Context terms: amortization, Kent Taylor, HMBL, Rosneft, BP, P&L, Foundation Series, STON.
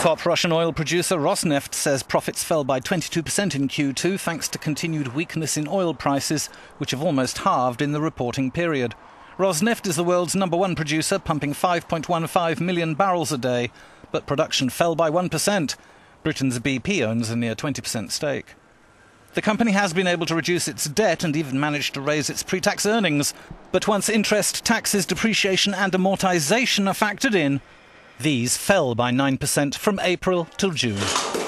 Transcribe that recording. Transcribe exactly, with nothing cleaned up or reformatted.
Top Russian oil producer Rosneft says profits fell by twenty-two percent in Q two thanks to continued weakness in oil prices, which have almost halved in the reporting period. Rosneft is the world's number one producer, pumping five point one five million barrels a day, but production fell by one percent. Britain's B P owns a near twenty percent stake. The company has been able to reduce its debt and even managed to raise its pre-tax earnings, but once interest, taxes, depreciation and amortization are factored in, these fell by nine percent from April till June.